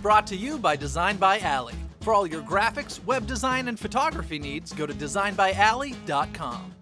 brought to you by Design by Ally. For all your graphics, web design, and photography needs, go to designbyally.com.